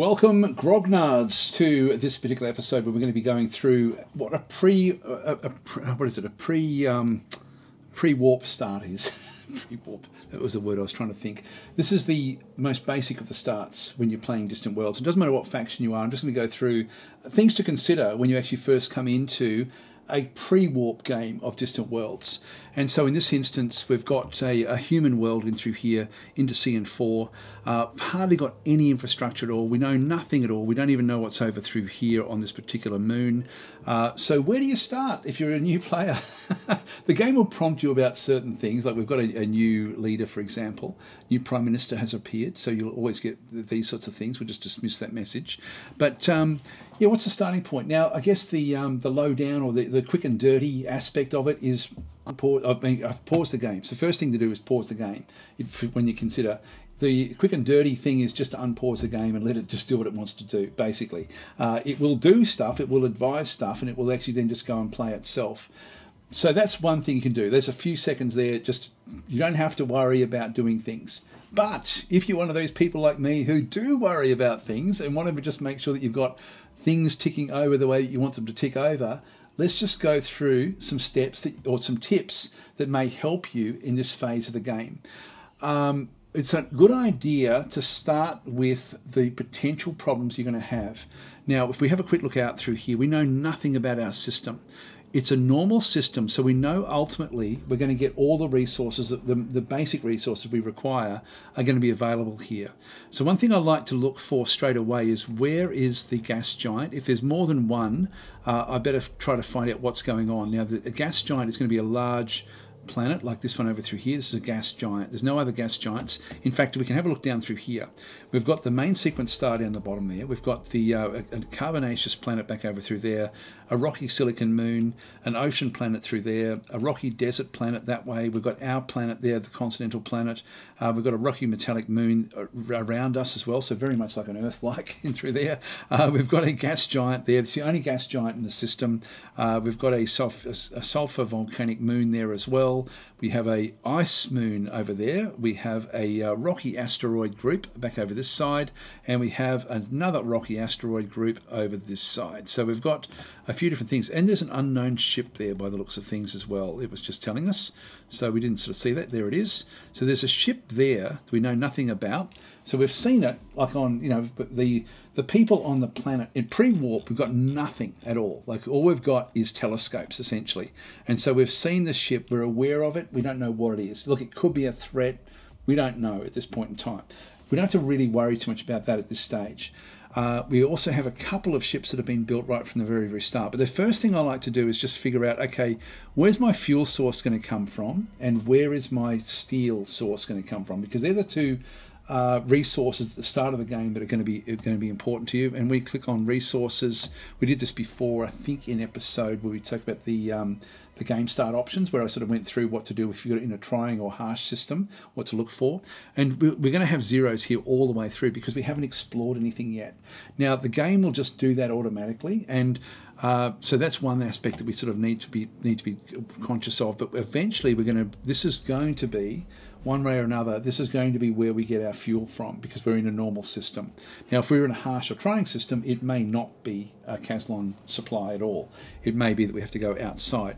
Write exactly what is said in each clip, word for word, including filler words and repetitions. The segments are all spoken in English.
Welcome, Grognards, to this particular episode where we're going to be going through what a pre, a, a pre what is it, a pre, um, pre-warp start is. Pre-warp, that was the word I was trying to think. This is the most basic of the starts when you're playing Distant Worlds. It doesn't matter what faction you are. I'm just going to go through things to consider when you actually first come into a pre-warp game of Distant Worlds. And so in this instance, we've got a, a human world in through here into C N four. Uh, hardly got any infrastructure at all. We know nothing at all. We don't even know what's over through here on this particular moon. Uh, so where do you start if you're a new player? The game will prompt you about certain things, like we've got a, a new leader, for example. New Prime Minister has appeared, so you'll always get these sorts of things. We'll just dismiss that message. But um, yeah, what's the starting point? Now, I guess the um, the low down or the, the quick and dirty aspect of it is I've, been, I've paused the game. So first thing to do is pause the game if, when you consider. The quick and dirty thing is just to unpause the game and let it just do what it wants to do, basically. Uh, it will do stuff, it will advise stuff, and it will actually then just go and play itself. So that's one thing you can do. There's a few seconds there. Just you don't have to worry about doing things. But if you're one of those people like me who do worry about things and want to just make sure that you've got things ticking over the way that you want them to tick over, let's just go through some steps that, or some tips that may help you in this phase of the game. Um, it's a good idea to start with the potential problems you're going to have. Now, if we have a quick look out through here, we know nothing about our system. It's a normal system, so we know ultimately we're going to get all the resources, that the, the basic resources we require are going to be available here. So one thing I like to look for straight away is where is the gas giant? If there's more than one, uh, I better try to find out what's going on. Now, the, the gas giant is going to be a large planet like this one over through here. This is a gas giant. There's no other gas giants. In fact, we can have a look down through here. We've got the main sequence star down the bottom there. We've got the uh, a carbonaceous planet back over through there, a rocky silicon moon, an ocean planet through there, a rocky desert planet that way. We've got our planet there, the continental planet. Uh, we've got a rocky metallic moon around us as well, so very much like an Earth-like in through there. Uh, we've got a gas giant there. It's the only gas giant in the system. Uh, we've got a sulfur, a sulfur volcanic moon there as well. We have a ice moon over there. We have a uh, rocky asteroid group back over this side, and we have another rocky asteroid group over this side. So we've got a few different things, and there's an unknown ship there by the looks of things as well. It was just telling us, so we didn't sort of see that. There it is. So there's a ship there that we know nothing about. So we've seen it, like on, you know, the the people on the planet. In pre-warp, we've got nothing at all. Like, all we've got is telescopes, essentially. And so we've seen the ship. We're aware of it. We don't know what it is. Look, it could be a threat. We don't know at this point in time. We don't have to really worry too much about that at this stage. Uh, we also have a couple of ships that have been built right from the very, very start. But the first thing I like to do is just figure out, okay, where's my fuel source going to come from? And where is my steel source going to come from? Because they're the two Uh, resources at the start of the game that are going to be going to be important to you. And we click on resources. We did this before, I think, in episode where we talked about the um, the game start options, where I sort of went through what to do if you're in a trying or harsh system, what to look for. And we're going to have zeros here all the way through because we haven't explored anything yet. Now, the game will just do that automatically, and Uh, so that's one aspect that we sort of need to be need to be conscious of. But eventually, we're going to. This is going to be one way or another. This is going to be where we get our fuel from because we're in a normal system. Now, if we were in a harsh or trying system, it may not be a Caslon supply at all. It may be that we have to go outside.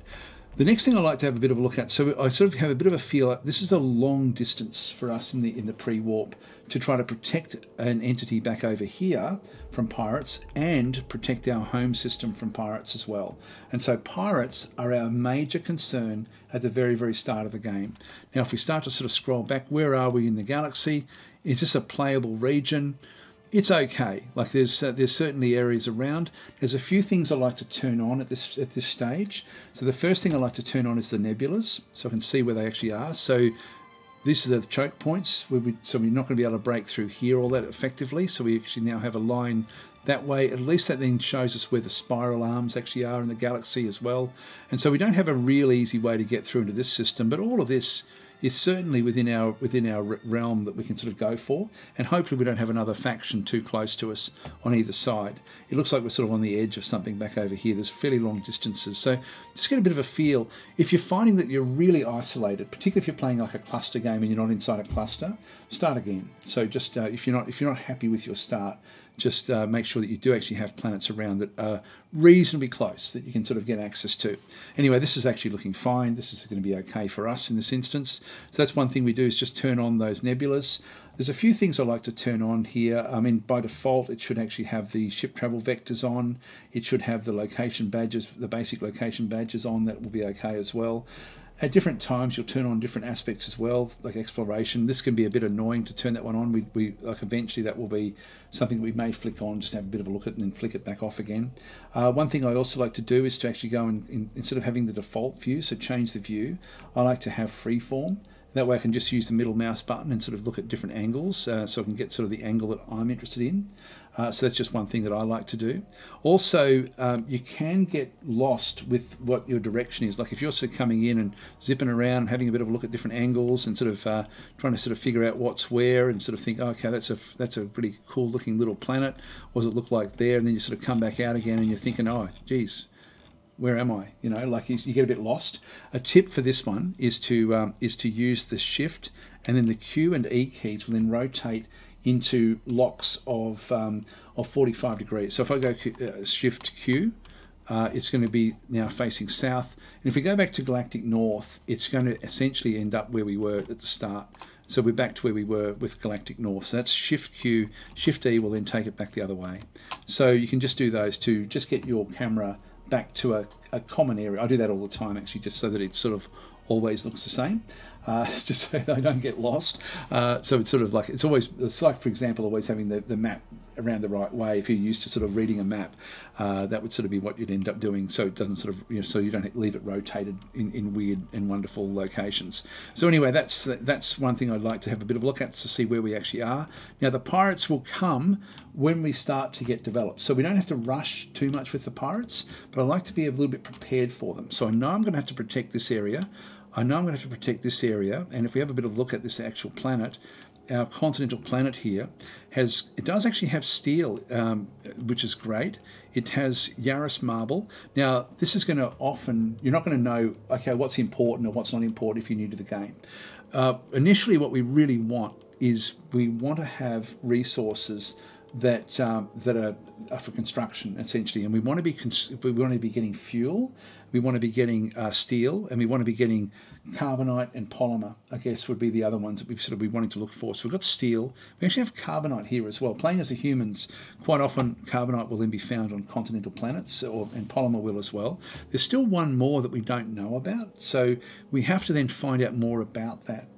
The next thing I like to have a bit of a look at. So I sort of have a bit of a feel. This is a long distance for us in the in the pre-warp to try to protect an entity back over here from pirates and protect our home system from pirates as well. And so pirates are our major concern at the very, very start of the game. Now, if we start to sort of scroll back, where are we in the galaxy? Is this a playable region? It's okay. Like, there's uh, there's certainly areas around. There's a few things I like to turn on at this at this stage. So the first thing I like to turn on is the nebulas, so I can see where they actually are. So these are the choke points. We'll be, so we're not going to be able to break through here all that effectively. So we actually now have a line that way. At least that then shows us where the spiral arms actually are in the galaxy as well. And so we don't have a real easy way to get through into this system, but all of this is certainly within our within our realm that we can sort of go for, and hopefully we don't have another faction too close to us on either side. It looks like we're sort of on the edge of something back over here. There's fairly long distances, so just get a bit of a feel. If you're finding that you're really isolated, particularly if you're playing like a cluster game and you're not inside a cluster, start again. So just uh, if you're not if you're not happy with your start, just uh, make sure that you do actually have planets around that are reasonably close that you can sort of get access to. Anyway, this is actually looking fine. This is going to be okay for us in this instance. So that's one thing we do, is just turn on those nebulas. There's a few things I like to turn on here. I mean, by default, it should actually have the ship travel vectors on. It should have the location badges, the basic location badges on. That will be okay as well. At different times, you'll turn on different aspects as well, like exploration. This can be a bit annoying to turn that one on. We, we like eventually that will be something we may flick on, just have a bit of a look at, and then flick it back off again. Uh, one thing I also like to do is to actually go and in, instead of having the default view, so change the view. I like to have freeform. That way I can just use the middle mouse button and sort of look at different angles, uh, so I can get sort of the angle that I'm interested in. Uh, so that's just one thing that I like to do. Also, um, you can get lost with what your direction is. Like if you're sort of coming in and zipping around and having a bit of a look at different angles and sort of uh, trying to sort of figure out what's where and sort of think, okay, that's a, that's a pretty cool looking little planet. What does it look like there? And then you sort of come back out again and you're thinking, oh, geez, where am I? You know, like you, you get a bit lost. A tip for this one is to um, is to use the shift and then the Q and E keys will then rotate into locks of um, of forty-five degrees. So if I go Q, uh, shift Q, uh, it's going to be now facing south. And if we go back to galactic north, it's going to essentially end up where we were at the start. So we're back to where we were with galactic north. So that's shift Q, shift E will then take it back the other way. So you can just do those to just get your camera back to a, a common area. I do that all the time actually, just so that it sort of always looks the same, uh, just so that I don't get lost. Uh, so it's sort of like, it's always, it's like for example, always having the, the map around the right way. If you're used to sort of reading a map, uh, that would sort of be what you'd end up doing. So it doesn't sort of, you know, so you don't leave it rotated in, in weird and wonderful locations. So anyway, that's, that's one thing I'd like to have a bit of a look at, to see where we actually are. Now the pirates will come when we start to get developed. So we don't have to rush too much with the pirates, but I like to be a little bit prepared for them. So I know I'm going to have to protect this area. I know I'm going to have to protect this area. And if we have a bit of a look at this actual planet, our continental planet here has, it does actually have steel, um, which is great. It has Yaris marble. Now, this is going to often, you're not going to know, okay, what's important or what's not important if you're new to the game. Uh, initially, what we really want is we want to have resources that um, that are, are for construction essentially, and we want to be we want to be getting fuel, we want to be getting uh, steel, and we want to be getting carbonite and polymer. I guess would be the other ones that we sort of be wanting to look for. So we've got steel. We actually have carbonite here as well. Playing as a humans, quite often carbonite will then be found on continental planets, or and polymer will as well. There's still one more that we don't know about, so we have to then find out more about that.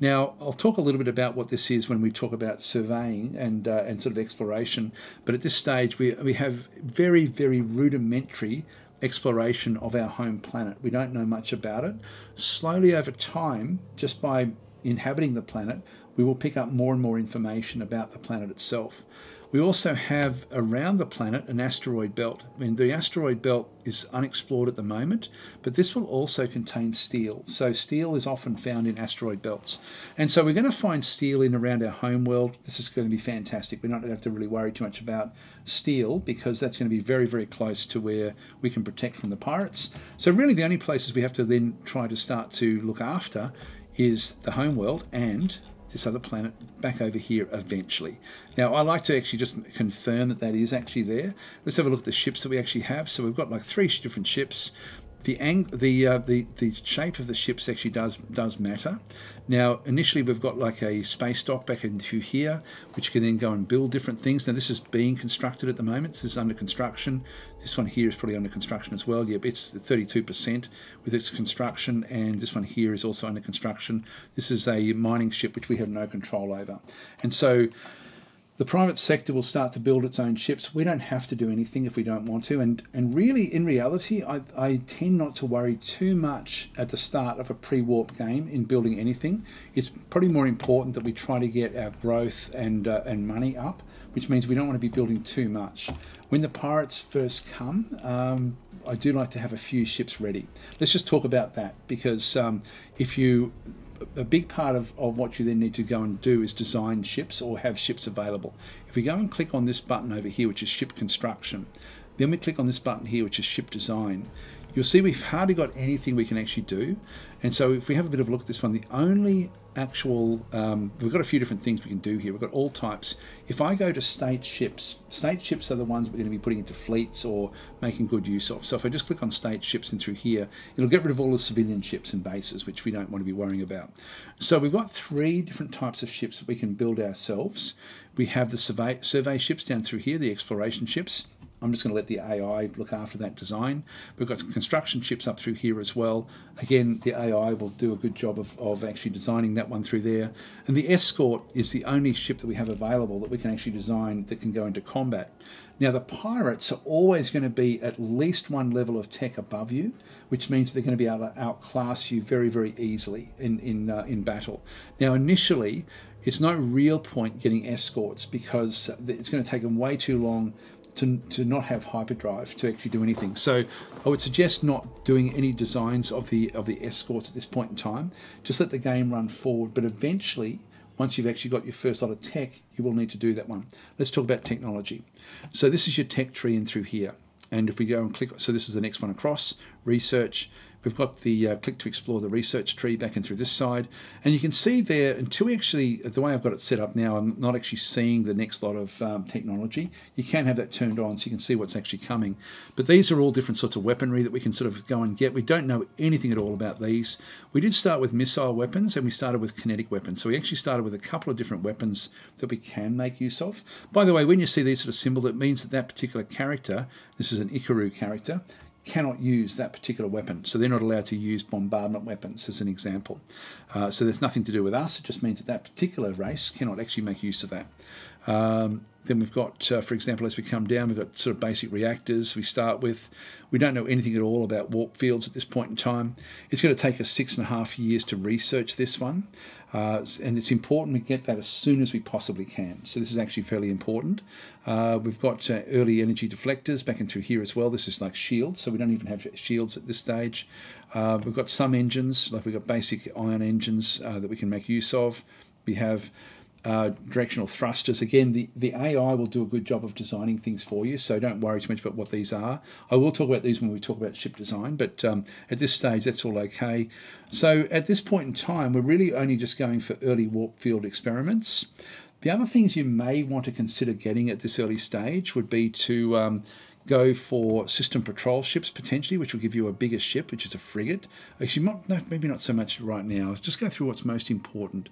Now, I'll talk a little bit about what this is when we talk about surveying and uh, and sort of exploration, but at this stage we, we have very, very rudimentary exploration of our home planet. We don't know much about it. Slowly over time, just by inhabiting the planet, we will pick up more and more information about the planet itself. We also have around the planet an asteroid belt. I mean, the asteroid belt is unexplored at the moment, but this will also contain steel. So steel is often found in asteroid belts. And so we're going to find steel in around our home world. This is going to be fantastic. We're not going to have to really worry too much about steel because that's going to be very, very close to where we can protect from the pirates. So really the only places we have to then try to start to look after is the home world and this other planet back over here eventually. Now I like to actually just confirm that that is actually there. Let's have a look at the ships that we actually have. So we've got like three different ships. The ang the, uh, the the shape of the ships actually does does matter. Now initially we've got like a space dock back into here, which can then go and build different things. Now this is being constructed at the moment. So this is under construction. This one here is probably under construction as well. Yep, it's thirty-two percent with its construction, and this one here is also under construction. This is a mining ship which we have no control over, and so the private sector will start to build its own ships. We don't have to do anything if we don't want to. And, and really, in reality, I, I tend not to worry too much at the start of a pre-warp game in building anything. It's probably more important that we try to get our growth and, uh, and money up, which means we don't want to be building too much. When the pirates first come, um, I do like to have a few ships ready. Let's just talk about that, because um, if you... a big part of, of what you then need to go and do is design ships or have ships available. If we go and click on this button over here, which is ship construction, then we click on this button here, which is ship design, you'll see we've hardly got anything we can actually do. And so if we have a bit of a look at this one, the only actual, um, we've got a few different things we can do here. We've got all types. If I go to state ships, state ships are the ones we're going to be putting into fleets or making good use of. So if I just click on state ships and through here, it'll get rid of all the civilian ships and bases, which we don't want to be worrying about. So we've got three different types of ships that we can build ourselves. We have the survey, survey ships down through here, the exploration ships. I'm just going to let the A I look after that design. We've got some construction ships up through here as well. Again, the A I will do a good job of, of actually designing that one through there. And the escort is the only ship that we have available that we can actually design that can go into combat. Now, the pirates are always going to be at least one level of tech above you, which means they're going to be able to outclass you very, very easily in, in, uh, in battle. Now, initially, it's no real point getting escorts because it's going to take them way too long To, to not have hyperdrive to actually do anything. So I would suggest not doing any designs of the of the escorts at this point in time. Just let the game run forward, but eventually, once you've actually got your first lot of tech, you will need to do that one. Let's talk about technology. So this is your tech tree in through here. And if we go and click, so this is the next one across, research. We've got the uh, click to explore the research tree back in through this side. And you can see there, until we actually, the way I've got it set up now, I'm not actually seeing the next lot of um, technology. You can have that turned on so you can see what's actually coming. But these are all different sorts of weaponry that we can sort of go and get. We don't know anything at all about these. We did start with missile weapons and we started with kinetic weapons. So we actually started with a couple of different weapons that we can make use of. By the way, when you see these sort of symbols, it means that that particular character, this is an Ikaru character, cannot use that particular weapon. So they're not allowed to use bombardment weapons as an example. Uh, so there's nothing to do with us. It just means that that particular race cannot actually make use of that. Um, then we've got, uh, for example, as we come down, we've got sort of basic reactors we start with. We don't know anything at all about warp fields at this point in time. It's going to take us six and a half years to research this one. Uh, and it's important we get that as soon as we possibly can. So this is actually fairly important. Uh, we've got uh, early energy deflectors back in through here as well. This is like shields, so we don't even have shields at this stage. Uh, we've got some engines, like we've got basic ion engines uh, that we can make use of. We have Uh, directional thrusters. Again, the, the A I will do a good job of designing things for you, so don't worry too much about what these are. I will talk about these when we talk about ship design, but um, at this stage, that's all okay. So at this point in time, we're really only just going for early warp field experiments. The other things you may want to consider getting at this early stage would be to um, go for system patrol ships potentially, which will give you a bigger ship, which is a frigate. Actually, not, no, maybe not so much right now. Just go through what's most important.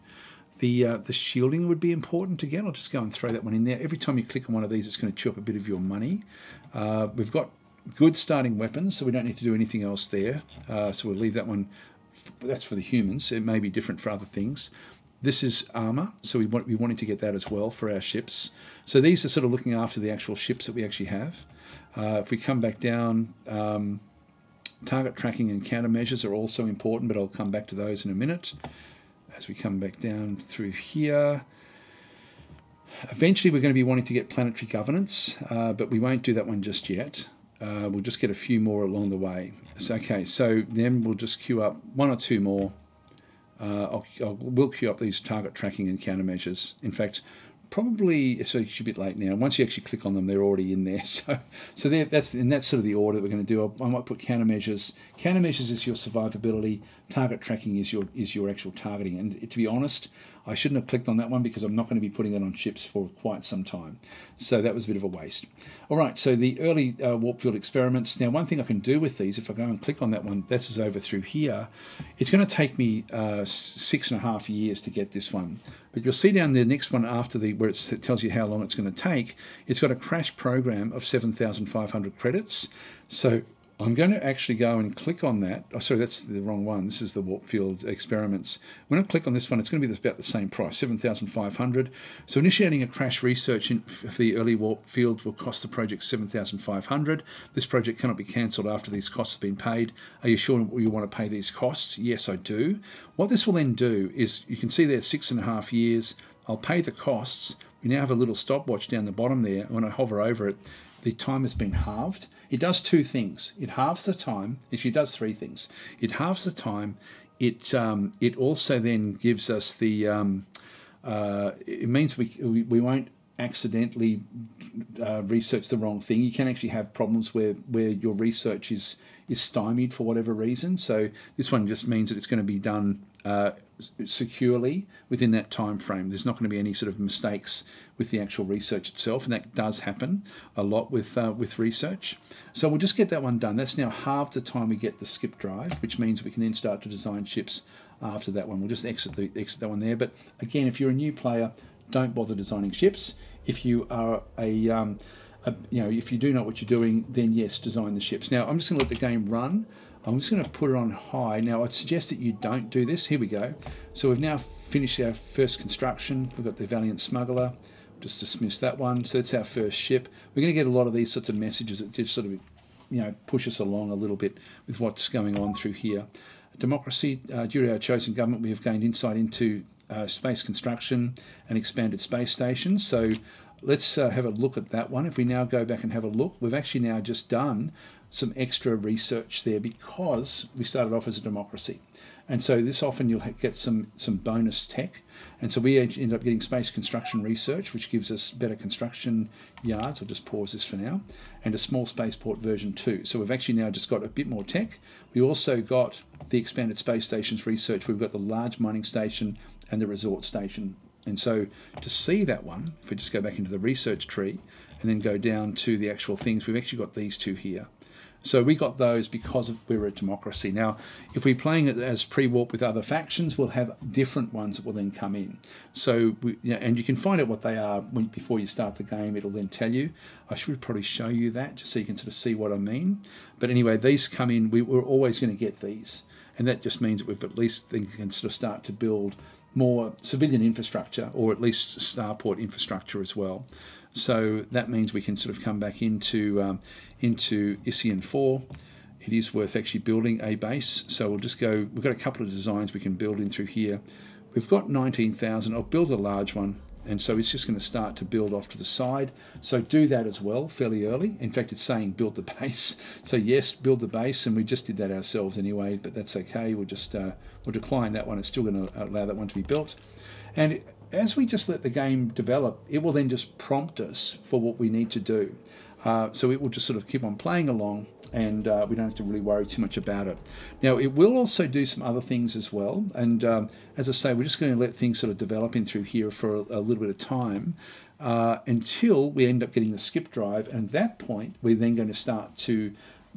The, uh, the shielding would be important again. I'll just go and throw that one in there. Every time you click on one of these, it's going to chew up a bit of your money. Uh, we've got good starting weapons, so we don't need to do anything else there. Uh, so we'll leave that one. That's for the humans. It may be different for other things. This is armor, so we want, we wanted to get that as well for our ships. So these are sort of looking after the actual ships that we actually have. Uh, if we come back down, um, target tracking and countermeasures are also important, but I'll come back to those in a minute. As we come back down through here, eventually we're going to be wanting to get planetary governance, uh, but we won't do that one just yet. Uh, we'll just get a few more along the way. So, okay, so then we'll just queue up one or two more. Uh, I'll, I'll, we'll queue up these target tracking and countermeasures. In fact, probably, so it's a bit late now. Once you actually click on them, they're already in there. So, so that's and that's sort of the order that we're going to do. I might put countermeasures. Countermeasures is your survivability. Target tracking is your is your actual targeting. And to be honest, I shouldn't have clicked on that one because I'm not going to be putting that on ships for quite some time. So that was a bit of a waste. All right. So the early uh, warp field experiments. Now, one thing I can do with these, if I go and click on that one, this is over through here. It's going to take me uh, six and a half years to get this one. But you'll see down the next one after the where it's, it tells you how long it's going to take. It's got a crash program of seven thousand five hundred credits. So I'm going to actually go and click on that. Oh, sorry, that's the wrong one. This is the warp field experiments. When I click on this one, it's going to be about the same price, seven thousand five hundred. So initiating a crash research in, for the early warp field will cost the project seven thousand five hundred. This project cannot be cancelled after these costs have been paid. Are you sure you want to pay these costs? Yes, I do. What this will then do is, you can see there, six and a half years. I'll pay the costs. We now have a little stopwatch down the bottom there. When I hover over it, the time has been halved. It does two things. It halves the time. Actually, it does three things. It halves the time. It um, it also then gives us the. Um, uh, it means we we, we won't accidentally uh, research the wrong thing. You can actually have problems where where your research is is stymied for whatever reason. So this one just means that it's going to be done uh, securely within that time frame. There's not going to be any sort of mistakes with the actual research itself, and that does happen a lot with uh, with research. So we'll just get that one done. That's now half the time we get the skip drive, which means we can then start to design ships after that one. We'll just exit, the, exit that one there. But again, if you're a new player, don't bother designing ships. If you are a, um, a, you know, if you do know what you're doing, then yes, design the ships. Now, I'm just going to let the game run. I'm just going to put it on high. Now, I'd suggest that you don't do this. Here we go. So we've now finished our first construction. We've got the Valiant Smuggler. Just dismiss that one. So that's our first ship. We're going to get a lot of these sorts of messages that just sort of, you know, push us along a little bit with what's going on through here. Democracy, uh, due to our chosen government, we have gained insight into uh, space construction and expanded space stations. So let's uh, have a look at that one. If we now go back and have a look, we've actually now just done some extra research there because we started off as a democracy. And so this often you'll get some, some bonus tech. And so we end up getting space construction research, which gives us better construction yards. I'll just pause this for now. And a small spaceport version two. So we've actually now just got a bit more tech. We also got the expanded space stations research. We've got the large mining station and the resort station. And so to see that one, if we just go back into the research tree and then go down to the actual things, we've actually got these two here. So we got those because of, we're a democracy. Now, if we're playing it as pre-warp with other factions, we'll have different ones that will then come in. So, we, you know, and you can find out what they are when, before you start the game. It'll then tell you. I should probably show you that just so you can sort of see what I mean. But anyway, these come in. We, we're always going to get these, and that just means that we've at least think we can sort of start to build more civilian infrastructure, or at least starport infrastructure as well. So that means we can sort of come back into um, into Isian four. It is worth actually building a base. So we'll just go, we've got a couple of designs we can build in through here. We've got nineteen thousand. I'll build a large one. And so it's just going to start to build off to the side. So do that as well fairly early. In fact, it's saying build the base. So yes, build the base. And we just did that ourselves anyway, but that's okay. We'll just uh, we'll decline that one. It's still going to allow that one to be built. And as we just let the game develop, it will then just prompt us for what we need to do. Uh, so it will just sort of keep on playing along, and uh, we don't have to really worry too much about it. Now, it will also do some other things as well. And um, as I say, we're just going to let things sort of develop in through here for a, a little bit of time uh, until we end up getting the skip drive. And at that point, we're then going to start to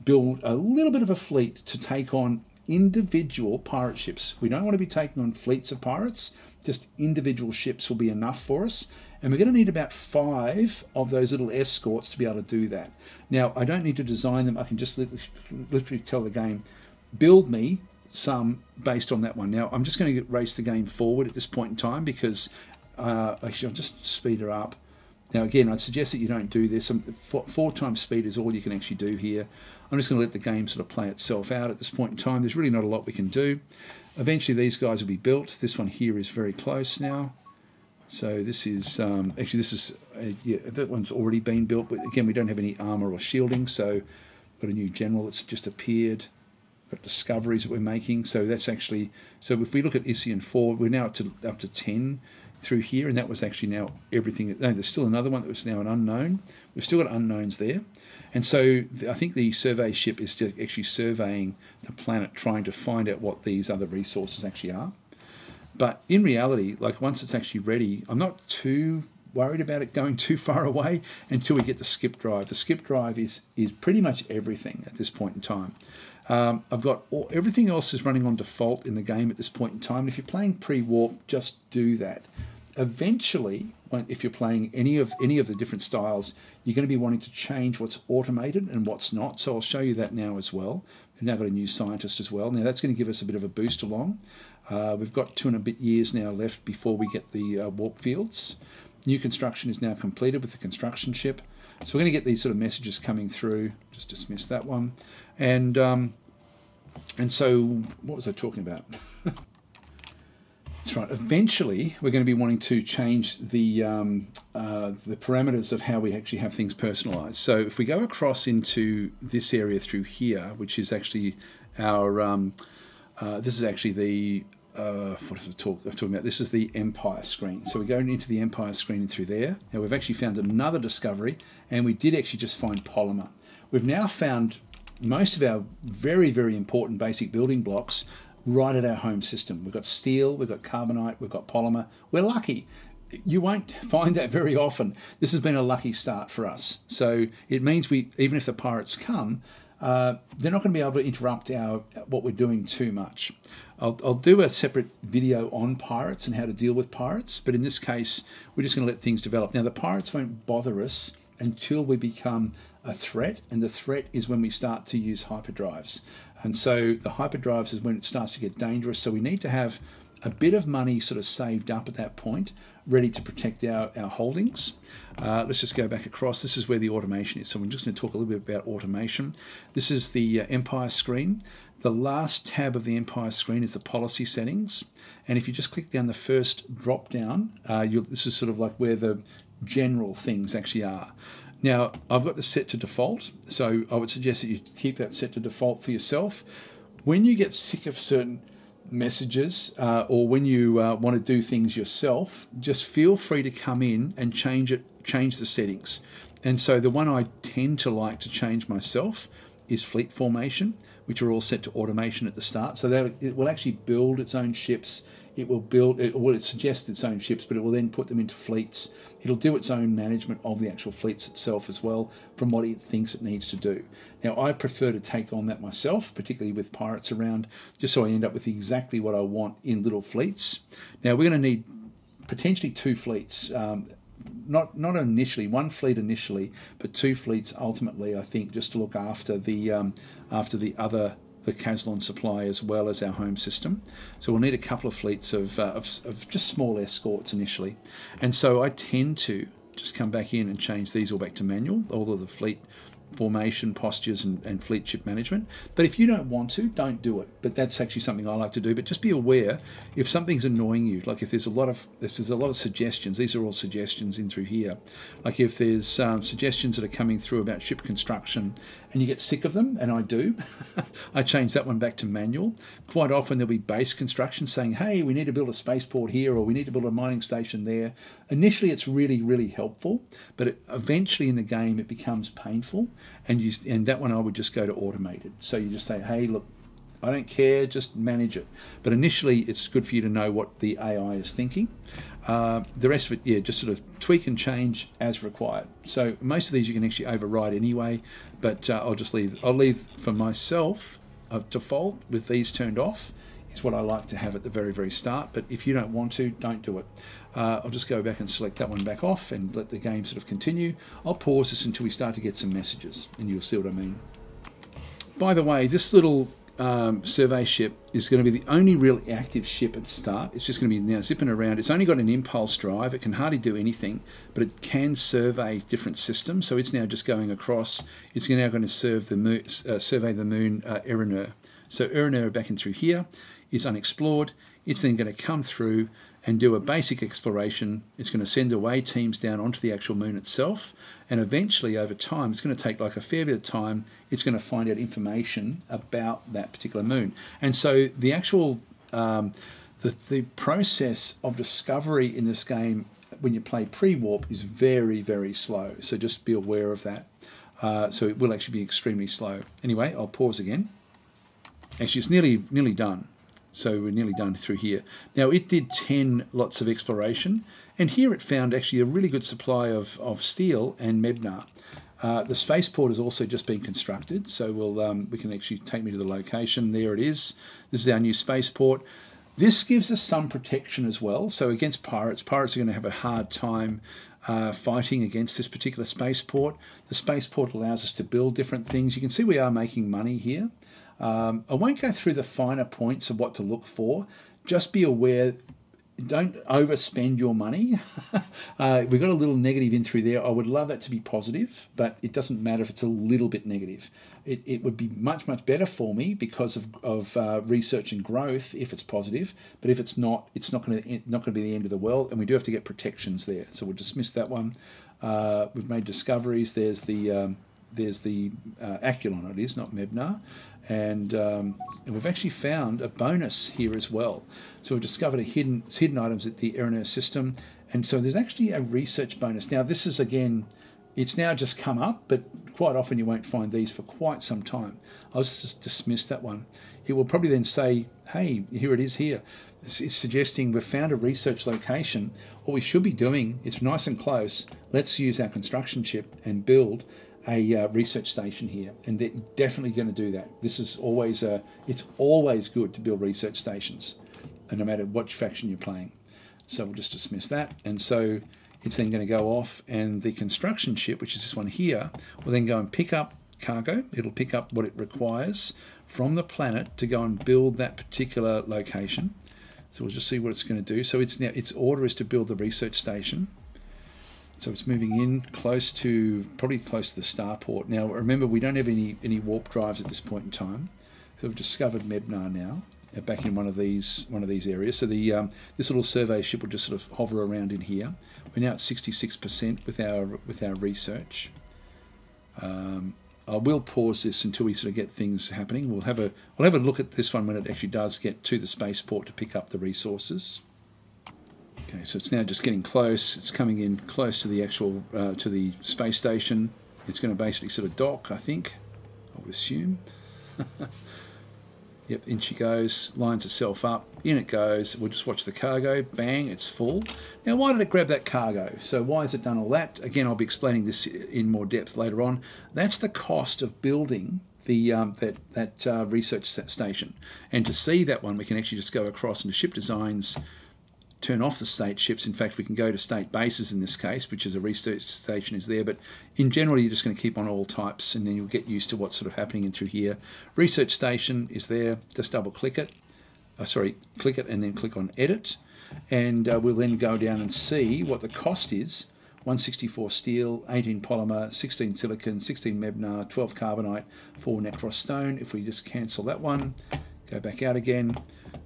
build a little bit of a fleet to take on individual pirate ships. We don't want to be taking on fleets of pirates. Just individual ships will be enough for us. And we're going to need about five of those little escorts to be able to do that. Now, I don't need to design them. I can just literally tell the game, build me some based on that one. Now, I'm just going to race the game forward at this point in time because uh, actually I'll just speed her up. Now, again, I'd suggest that you don't do this. Four, four times speed is all you can actually do here. I'm just going to let the game sort of play itself out at this point in time. There's really not a lot we can do. Eventually, these guys will be built. This one here is very close now. So this is, um, actually this is, uh, yeah, that one's already been built. But again, we don't have any armor or shielding. So got a new general that's just appeared. Got discoveries that we're making. So that's actually, so if we look at Isian four, we're now up to, up to ten through here. And that was actually now everything. No, there's still another one that was now an unknown. We've still got unknowns there. And so I think the survey ship is actually surveying the planet, trying to find out what these other resources actually are. But in reality, like once it's actually ready, I'm not too worried about it going too far away until we get the skip drive. The skip drive is is pretty much everything at this point in time. Um, I've got all, everything else is running on default in the game at this point in time. And if you're playing pre-warp, just do that. Eventually, if you're playing any of any of the different styles, you're going to be wanting to change what's automated and what's not. So I'll show you that now as well. We've now got a new scientist as well. Now that's going to give us a bit of a boost along. Uh, we've got two and a bit years now left before we get the uh, warp fields. New construction is now completed with the construction ship. So we're going to get these sort of messages coming through. Just dismiss that one. And, um, and so what was I talking about? That's right. Eventually, we're going to be wanting to change the, um, uh, the parameters of how we actually have things personalized. So if we go across into this area through here, which is actually our... Um, Uh, this is actually the, uh, what is it talk, I'm talking about? This is the Empire screen. So we're going into the Empire screen and through there. Now we've actually found another discovery, and we did actually just find polymer. We've now found most of our very, very important basic building blocks right at our home system. We've got steel, we've got carbonite, we've got polymer. We're lucky. You won't find that very often. This has been a lucky start for us. So it means we, even if the pirates come, uh, they're not going to be able to interrupt our what we're doing too much. I'll, I'll do a separate video on pirates and how to deal with pirates, but in this case, we're just going to let things develop. Now, the pirates won't bother us until we become a threat, and the threat is when we start to use hyperdrives. And so the hyperdrives is when it starts to get dangerous, so we need to have a bit of money sort of saved up at that point, ready to protect our, our holdings. Uh, let's just go back across. This is where the automation is. So I'm just going to talk a little bit about automation. This is the uh, Empire screen. The last tab of the Empire screen is the policy settings. And if you just click down the first drop down, uh, you'll, this is sort of like where the general things actually are. Now, I've got this set to default. So I would suggest that you keep that set to default for yourself. When you get sick of certain messages uh, or when you uh, want to do things yourself, just feel free to come in and change it change the settings. And so the one I tend to like to change myself is fleet formation, which are all set to automation at the start, so that it will actually build its own ships. It will build it well it suggests its own ships, but it will then put them into fleets. It'll do its own management of the actual fleets itself as well from what it thinks it needs to do. Now, I prefer to take on that myself, particularly with pirates around, just so I end up with exactly what I want in little fleets. Now, we're going to need potentially two fleets, um, not not initially, one fleet initially, but two fleets ultimately, I think, just to look after the, um, after the other the Caslon supply as well as our home system. So we'll need a couple of fleets of, uh, of, of just small escorts initially. And so I tend to just come back in and change these all back to manual, all of the fleet formation, postures, and, and fleet ship management. But if you don't want to, don't do it. But that's actually something I like to do. But just be aware if something's annoying you, like if there's a lot of if there's a lot of suggestions. These are all suggestions in through here. Like if there's um, suggestions that are coming through about ship construction, and you get sick of them, and I do, I change that one back to manual. Quite often there'll be base construction saying, hey, we need to build a spaceport here, or we need to build a mining station there. Initially, it's really, really helpful, but it, eventually in the game, it becomes painful. And you, and that one I would just go to automated. So you just say, hey, look, I don't care, just manage it. But initially, it's good for you to know what the A I is thinking. Uh, the rest of it, yeah, just sort of tweak and change as required. So most of these you can actually override anyway, but uh, I'll just leave, I'll leave for myself a default with these turned off. Is what I like to have at the very, very start. But if you don't want to, don't do it. Uh, I'll just go back and select that one back off and let the game sort of continue. I'll pause this until we start to get some messages, and you'll see what I mean. By the way, this little um, survey ship is going to be the only real active ship at start. It's just going to be now zipping around. It's only got an impulse drive. It can hardly do anything, but it can survey different systems. So it's now just going across. It's now going to serve the moon, uh, survey the moon uh, Erinur. So Erinur back in through here. Is unexplored. It's then going to come through and do a basic exploration. It's going to send away teams down onto the actual moon itself, and eventually over time it's going to take like a fair bit of time. It's going to find out information about that particular moon. And so the actual um, the, the process of discovery in this game when you play pre-warp is very, very slow, so just be aware of that. Uh, so it will actually be extremely slow. Anyway, I'll pause again. Actually, it's nearly nearly done. So we're nearly done through here. Now, it did ten lots of exploration, and here it found actually a really good supply of, of steel and Mebnar. Uh, the spaceport has also just been constructed, so we'll, um, we can actually take me to the location. There it is. This is our new spaceport. This gives us some protection as well. So against pirates, pirates are going to have a hard time uh, fighting against this particular spaceport. The spaceport allows us to build different things. You can see we are making money here. Um, I won't go through the finer points of what to look for. Just be aware, don't overspend your money. uh, we've got a little negative in through there. I would love that to be positive, but it doesn't matter if it's a little bit negative. It, it would be much, much better for me because of, of uh, research and growth if it's positive, but if it's not, it's not going to not going to be the end of the world, and we do have to get protections there. So we'll dismiss that one. Uh, we've made discoveries. There's the, um, there's the uh, Aculon, it is, not Mebnar. And, um, and we've actually found a bonus here as well. So we've discovered a hidden hidden items at the Erinur system, and so there's actually a research bonus. Now this is again, it's now just come up, but Quite often you won't find these for quite some time. I'll just dismiss that one. It will probably then say, hey, here it is here. It's suggesting we've found a research location. What we should be doing, it's nice and close. Let's use our construction ship and build a uh, research station here. And they're definitely going to do that. This is always a, it's always good to build research stations, and no matter what faction you're playing. So we'll just dismiss that. And so it's then going to go off, and the construction ship, which is this one here, will then go and pick up cargo. It'll pick up what it requires from the planet to go and build that particular location. So we'll just see what it's going to do. So it's now, its order is to build the research station. So it's moving in close to, probably close to the starport. Now remember, we don't have any any warp drives at this point in time. So we've discovered Mebnar now, back in one of these one of these areas. So the um, this little survey ship will just sort of hover around in here. We're now at sixty-six percent with our with our research. Um, I will pause this until we sort of get things happening. We'll have a we'll have a look at this one when it actually does get to the spaceport to pick up the resources. Okay, so it's now just getting close. It's coming in close to the actual uh, to the space station. It's going to basically sort of dock, I think. I would assume. Yep, in she goes, lines herself up, in it goes. We'll just watch the cargo. Bang, it's full. Now, why did it grab that cargo? So why has it done all that? Again, I'll be explaining this in more depth later on. That's the cost of building the um, that, that uh, research station. And to see that one, we can actually just go across into ship designs, turn off the state ships. In fact, we can go to state bases in this case, which is a research station is there, but in general, you're just going to keep on all types, and then you'll get used to what's sort of happening in through here. Research station is there. Just double click it. Oh, sorry, click it and then click on edit. And uh, we'll then go down and see what the cost is. one sixty-four steel, eighteen polymer, sixteen silicon, sixteen Mebnar, twelve carbonite, four necros stone. If we just cancel that one, go back out again.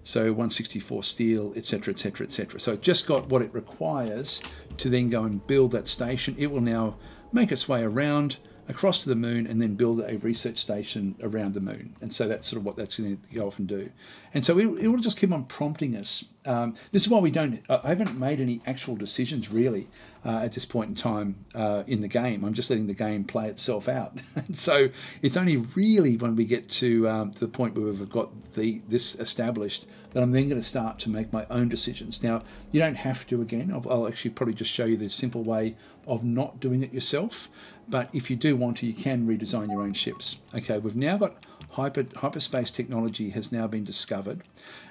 So one sixty-four steel, etc, etc, et cetera. So it just got what it requires to then go and build that station. It will now make its way around, across to the moon, and then build a research station around the moon. And so that's sort of what that's going to go off and do. And so it, it will just keep on prompting us. Um, this is why we don't, I haven't made any actual decisions really uh, at this point in time uh, in the game. I'm just letting the game play itself out. And so it's only really when we get to, um, to the point where we've got the this established that I'm then going to start to make my own decisions. Now, you don't have to again. I'll, I'll actually probably just show you the simple way of not doing it yourself. But if you do want to, you can redesign your own ships. Okay, we've now got hyper, hyperspace technology has now been discovered.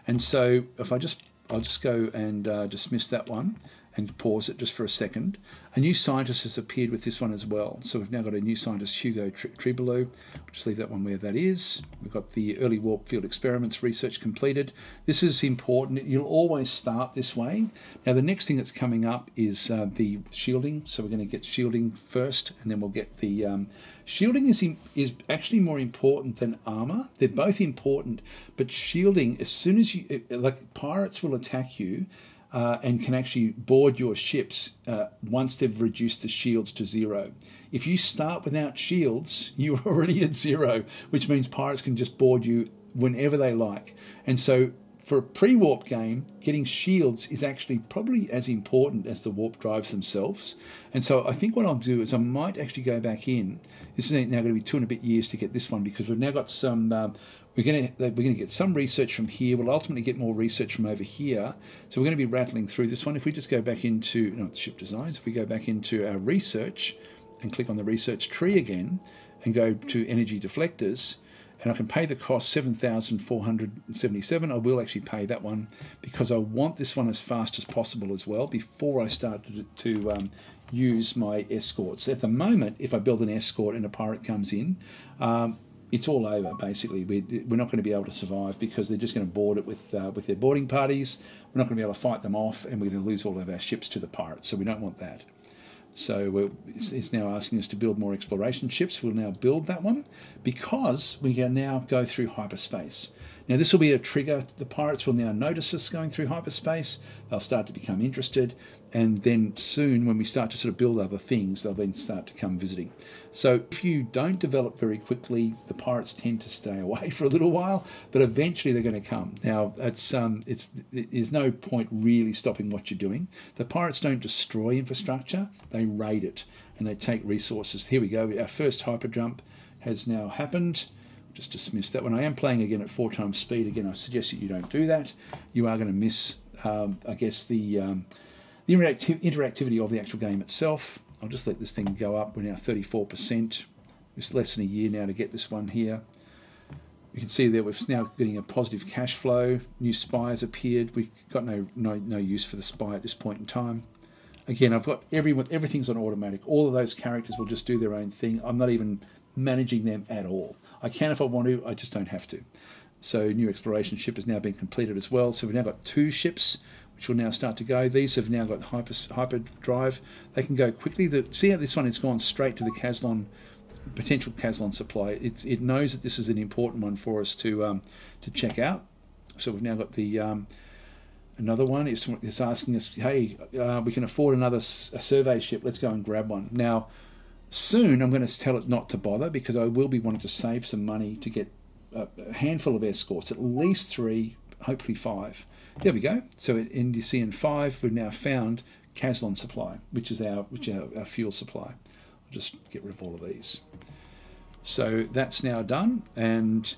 And so if I just, I'll just go and uh, dismiss that one and pause it just for a second. A new scientist has appeared with this one as well. So we've now got a new scientist, Hugo Tri Tribolo. Just leave that one where that is. We've got the early warp field experiments research completed. This is important. You'll always start this way. Now, the next thing that's coming up is uh, the shielding. So we're going to get shielding first, and then we'll get the... Um, shielding is, in, is actually more important than armor. They're both important, but shielding, as soon as you... Like, pirates will attack you, Uh, and can actually board your ships uh, once they've reduced the shields to zero. If you start without shields, you're already at zero, which means pirates can just board you whenever they like. And so for a pre-warp game, getting shields is actually probably as important as the warp drives themselves. And so I think what I'll do is I might actually go back in. This is now going to be two and a bit years to get this one, because we've now got some... Um, We're going, to, we're going to get some research from here. We'll ultimately get more research from over here. So we're going to be rattling through this one. If we just go back into no, ship designs, if we go back into our research and click on the research tree again and go to energy deflectors, and I can pay the cost seven thousand four hundred seventy-seven. I will actually pay that one because I want this one as fast as possible as well before I start to, to um, use my escorts. At the moment, if I build an escort and a pirate comes in, um, it's all over, basically. We're not going to be able to survive because they're just going to board it with uh, with their boarding parties. We're not going to be able to fight them off, and we're going to lose all of our ships to the pirates, so we don't want that. So we're, it's now asking us to build more exploration ships. We'll now build that one because we can now go through hyperspace. Now this will be a trigger. The pirates will now notice us going through hyperspace. They'll start to become interested, and then soon when we start to sort of build other things, they'll then start to come visiting. So if you don't develop very quickly, the pirates tend to stay away for a little while, but eventually they're going to come. Now it's um it's there's no point really stopping what you're doing. The pirates don't destroy infrastructure, they raid it and they take resources. Here we go, our first hyper jump has now happened. Just dismiss that one. I am playing again at four times speed. Again, I suggest that you don't do that. You are going to miss, um, I guess, the, um, the interacti interactivity of the actual game itself. I'll just let this thing go up. We're now thirty-four percent. It's less than a year now to get this one here. You can see that we're now getting a positive cash flow. New spies appeared. We've got no, no, no use for the spy at this point in time. Again, I've got everyone, everything's on automatic. All of those characters will just do their own thing. I'm not even managing them at all. I can if I want to, I just don't have to. So new exploration ship has now been completed as well. So we've now got two ships which will now start to go. These have now got hyper, hyper drive. They can go quickly. The, see how this one has gone straight to the Caslon, potential Caslon supply. It's, it knows that this is an important one for us to um, to check out. So we've now got the um, another one. It's, it's asking us, hey, uh, we can afford another s a survey ship. Let's go and grab one. Now, soon I'm going to tell it not to bother, because I will be wanting to save some money to get a handful of escorts, at least three, hopefully five. There we go. So in C N four, we've now found Caslon supply, which is our which is our, our fuel supply. I'll just get rid of all of these. So that's now done, and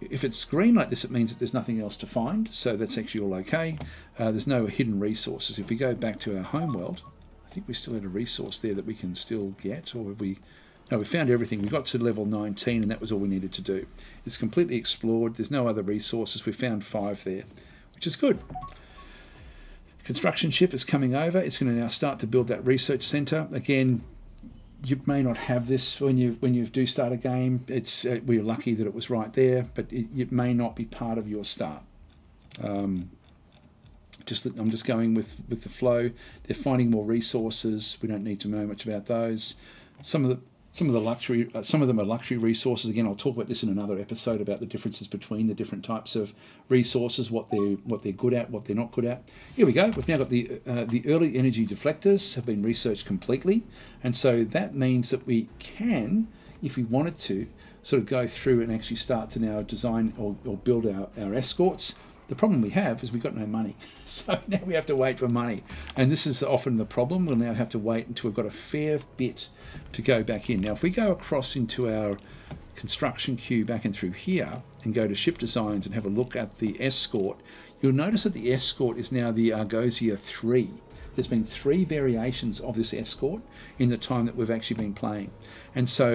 if it's green like this, it means that there's nothing else to find. So that's actually all okay. Uh, there's no hidden resources. If we go back to our home world, I think we still had a resource there that we can still get, or have we? No, we found everything. We got to level nineteen, and that was all we needed to do. It's completely explored. There's no other resources. We found five there, which is good. Construction ship is coming over. It's going to now start to build that research center. Again, you may not have this when you when you do start a game. It's uh, we're lucky that it was right there, but it, it may not be part of your start. Um, Just, I'm just going with, with the flow. They're finding more resources. We don't need to know much about those. Some of the some of the luxury, uh, some of them are luxury resources. Again, I'll talk about this in another episode about the differences between the different types of resources, what they're what they're good at, what they're not good at. Here we go. We've now got the uh, the early energy deflectors have been researched completely, and so that means that we can, if we wanted to, sort of go through and actually start to now design or, or build our, our escorts. The problem we have is we've got no money. So now we have to wait for money. And this is often the problem. We'll now have to wait until we've got a fair bit to go back in. Now, if we go across into our construction queue back and through here and go to ship designs and have a look at the escort, you'll notice that the escort is now the Argosa three. There's been three variations of this escort in the time that we've actually been playing. And so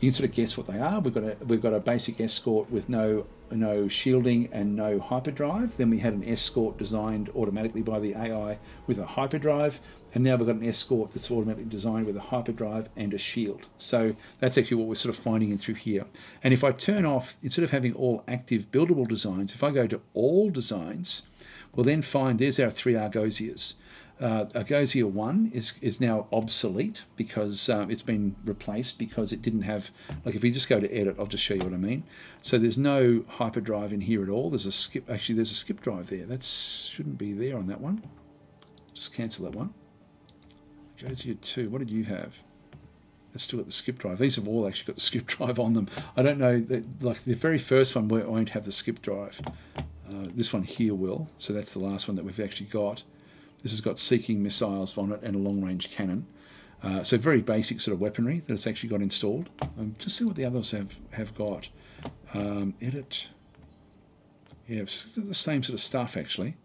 you can sort of guess what they are. We've got a, we've got a basic escort with no... no shielding and no hyperdrive. Then we had an escort designed automatically by the A I with a hyperdrive, and now we've got an escort that's automatically designed with a hyperdrive and a shield. So that's actually what we're sort of finding in through here. And if I turn off, instead of having all active buildable designs, if I go to all designs, we'll then find there's our three Argosias. Uh, Argosia one is, is now obsolete because um, it's been replaced because it didn't have, like if you just go to edit, I'll just show you what I mean. So there's no hyperdrive in here at all. There's a skip, actually there's a skip drive there. That shouldn't be there on that one. Just cancel that one. Argosia two, what did you have? That's still got the skip drive. These have all actually got the skip drive on them. I don't know, like the very first one won't have the skip drive. Uh, this one here will. So that's the last one that we've actually got. This has got seeking missiles on it and a long-range cannon. Uh, so very basic sort of weaponry that it's actually got installed. Um, just see what the others have, have got. Um, edit. Yeah, it's got the same sort of stuff, actually.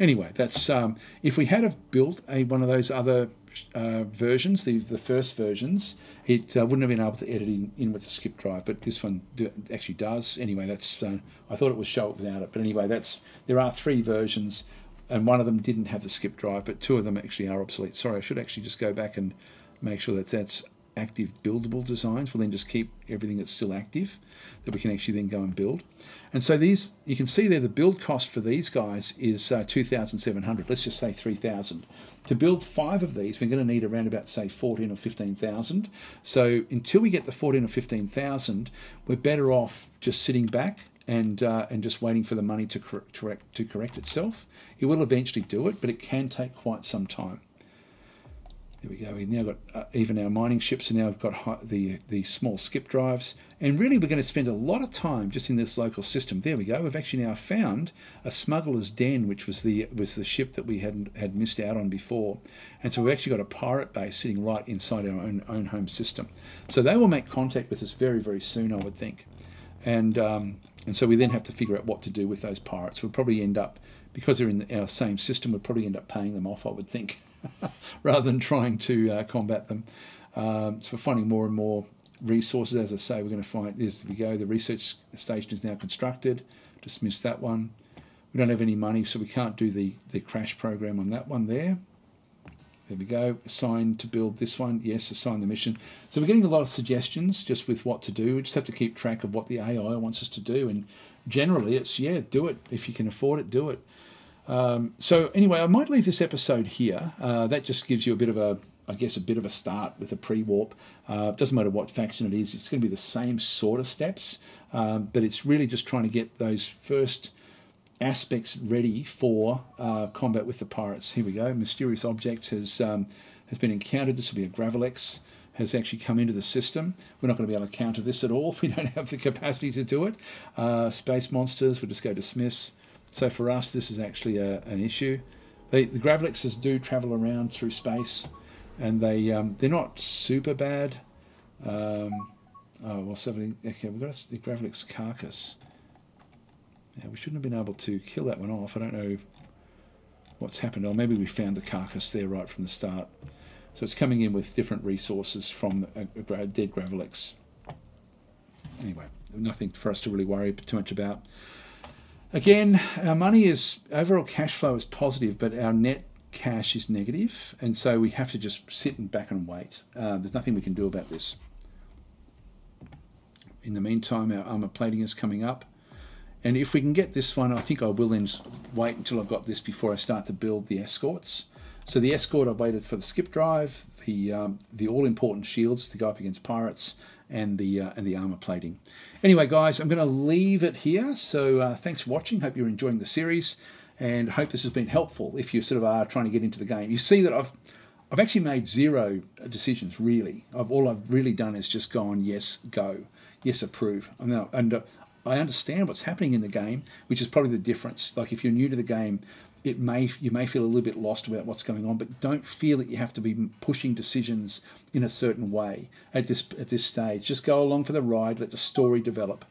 Anyway, that's um, if we had have built a, one of those other uh, versions, the, the first versions, it uh, wouldn't have been able to edit in, in with the skip drive, but this one do, actually does. Anyway, that's uh, I thought it would show it without it. But anyway, that's there are three versions. And one of them didn't have the skip drive, but two of them actually are obsolete. Sorry, I should actually just go back and make sure that that's active buildable designs. We'll then just keep everything that's still active that we can actually then go and build. And so these, you can see there, the build cost for these guys is uh, two thousand seven hundred dollars. Let's just say three thousand dollars. To build five of these, we're going to need around about, say, fourteen thousand dollars or fifteen thousand dollars. So until we get the fourteen thousand dollars or fifteen thousand dollars, we're better off just sitting back and uh, and just waiting for the money to correct, correct to correct itself. It will eventually do it, but it can take quite some time. There we go. We've now got uh, even our mining ships, and now we've got high, the the small skip drives. And really, we're going to spend a lot of time just in this local system. There we go. We've actually now found a smuggler's den, which was the was the ship that we had had missed out on before. And so we've actually got a pirate base sitting right inside our own own home system. So they will make contact with us very very soon, I would think. And um, and so we then have to figure out what to do with those pirates. We'll probably end up, because they're in our same system, we'll probably end up paying them off, I would think. Rather than trying to uh, combat them. Um, so we're finding more and more resources. As I say, we're going to find, as we go, the research station is now constructed. Dismiss that one. We don't have any money, so we can't do the, the crash program on that one there. There we go. Assign to build this one. Yes, assign the mission. So we're getting a lot of suggestions just with what to do. We just have to keep track of what the A I wants us to do. And generally it's, yeah, do it. If you can afford it, do it. Um, so anyway, I might leave this episode here. Uh, that just gives you a bit of a, I guess, a bit of a start with a pre-warp. Uh, it doesn't matter what faction it is. It's going to be the same sort of steps, um, but it's really just trying to get those first aspects ready for uh, combat with the pirates. Here we go. Mysterious object has, um, has been encountered. This will be a Gravlex. Has actually come into the system. We're not going to be able to counter this at all. We don't have the capacity to do it. Uh, space monsters, we'll just go dismiss. So for us, this is actually a, an issue. They, the Gravlexes do travel around through space, and they um, they're not super bad. Um, oh well, seventy. Okay, we've got a, the Gravlex carcass. Yeah, we shouldn't have been able to kill that one off. I don't know what's happened. Or maybe we found the carcass there right from the start. So it's coming in with different resources from a, a dead Gravlex. Anyway, nothing for us to really worry too much about. Again, our money is, overall cash flow is positive, but our net cash is negative, and so we have to just sit and back and wait. Uh, there's nothing we can do about this. In the meantime, our armor plating is coming up, and if we can get this one, I think I will then wait until I've got this before I start to build the escorts. So the escort, I waited for the skip drive, the um, the all-important shields to go up against pirates, and the uh, and the armor plating. Anyway, guys, I'm going to leave it here. So uh, thanks for watching. Hope you're enjoying the series, and hope this has been helpful. If you sort of are trying to get into the game, you see that I've I've actually made zero decisions really. I've all I've really done is just gone yes, go, yes, approve, and then I, and uh, I understand what's happening in the game, which is probably the difference. Like if you're new to the game, it may you may feel a little bit lost about what's going on, but don't feel that you have to be pushing decisions in a certain way at this at this stage. Just go along for the ride, let the story develop.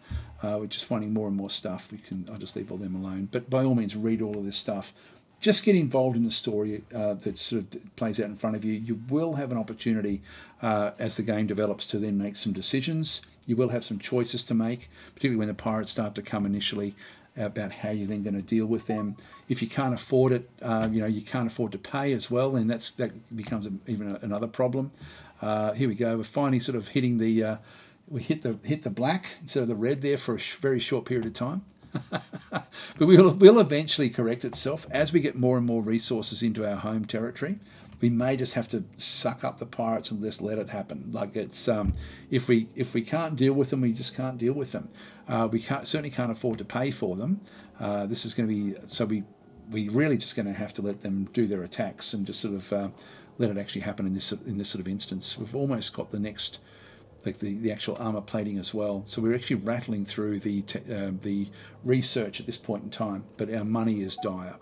Uh, we're just finding more and more stuff. We can I'll just leave all them alone. But by all means, read all of this stuff. Just get involved in the story uh, that sort of plays out in front of you. You will have an opportunity uh, as the game develops to then make some decisions. You will have some choices to make, particularly when the pirates start to come initially, about how you're then going to deal with them. If you can't afford it, uh, you know, you can't afford to pay as well, then that's that becomes a, even a, another problem. Uh, here we go. We're finally sort of hitting the uh, we hit the hit the black instead of the red there for a sh very short period of time. But we'll we'll eventually correct itself as we get more and more resources into our home territory. We may just have to suck up the pirates and just let it happen. Like it's um, if we if we can't deal with them, we just can't deal with them. Uh, we can't certainly can't afford to pay for them. Uh, this is going to be so we we really just going to have to let them do their attacks and just sort of uh, let it actually happen in this in this sort of instance. We've almost got the next like the the actual armor plating as well. So we're actually rattling through the te uh, the research at this point in time, but our money is dire.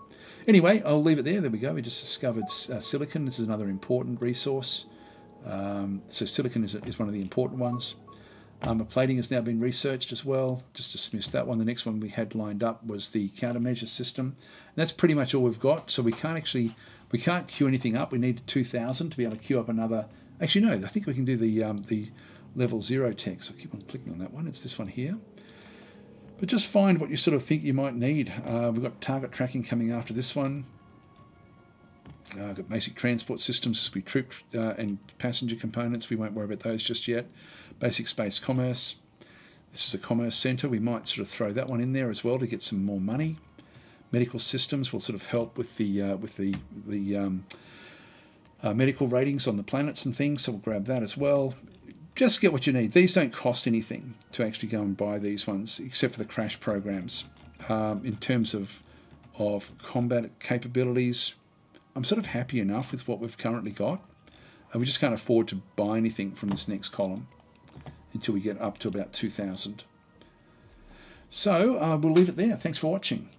Anyway, I'll leave it there. There we go. We just discovered uh, silicon. This is another important resource. Um, so silicon is, is one of the important ones. Armor plating has now been researched as well. Just dismiss that one. The next one we had lined up was the countermeasure system. And that's pretty much all we've got. So we can't actually, we can't queue anything up. We need two thousand to be able to queue up another. Actually, no, I think we can do the, um, the level zero text. I'll keep on clicking on that one. It's this one here. But just find what you sort of think you might need. Uh, we've got target tracking coming after this one. Uh, we've got basic transport systems, we troop uh, and passenger components. We won't worry about those just yet. Basic space commerce. This is a commerce center. We might sort of throw that one in there as well to get some more money. Medical systems will sort of help with the uh, with the the um, uh, medical ratings on the planets and things. So we'll grab that as well. just get what you need. These don't cost anything to actually go and buy these ones, except for the crash programs. Um, in terms of of combat capabilities, I'm sort of happy enough with what we've currently got. Uh, we just can't afford to buy anything from this next column until we get up to about two thousand. So uh, we'll leave it there. Thanks for watching.